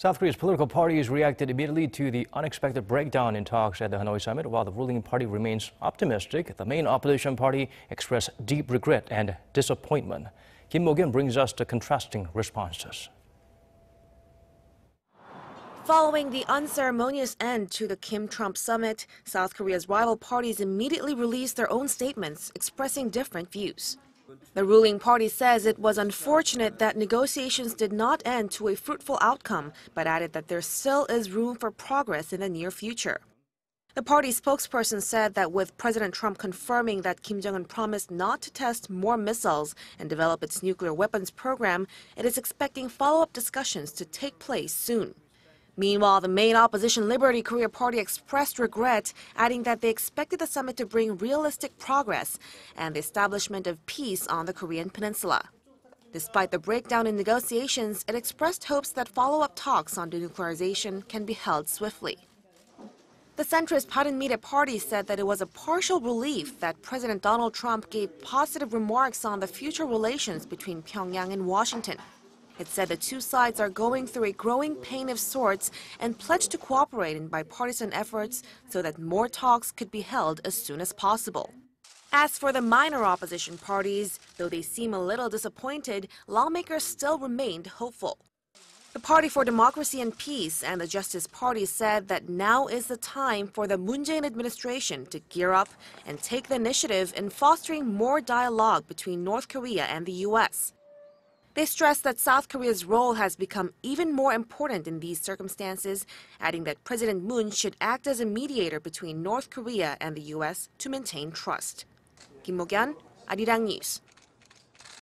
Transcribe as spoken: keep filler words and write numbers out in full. South Korea's political parties reacted immediately to the unexpected breakdown in talks at the Hanoi summit, while the ruling party remains optimistic. The main opposition party expressed deep regret and disappointment. Kim Mok-yeon brings us the contrasting responses. Following the unceremonious end to the Kim-Trump summit, South Korea's rival parties immediately released their own statements expressing different views. The ruling party says it was unfortunate that negotiations did not end to a fruitful outcome, but added that there still is room for progress in the near future. The party spokesperson said that with President Trump confirming that Kim Jong-un promised not to test more missiles and develop its nuclear weapons program, it is expecting follow-up discussions to take place soon. Meanwhile, the main opposition Liberty Korea Party expressed regret, adding that they expected the summit to bring realistic progress and the establishment of peace on the Korean peninsula. Despite the breakdown in negotiations, it expressed hopes that follow-up talks on denuclearization can be held swiftly. The centrist Bareunmirae Party said that it was a partial relief that President Donald Trump gave positive remarks on the future relations between Pyongyang and Washington. It said the two sides are going through a growing pain of sorts and pledged to cooperate in bipartisan efforts so that more talks could be held as soon as possible. As for the minor opposition parties, though they seem a little disappointed, lawmakers still remained hopeful. The Party for Democracy and Peace and the Justice Party said that now is the time for the Moon Jae-in administration to gear up and take the initiative in fostering more dialogue between North Korea and the U S They stressed that South Korea's role has become even more important in these circumstances, adding that President Moon should act as a mediator between North Korea and the U S to maintain trust. Kim Mok-yeon, Arirang News.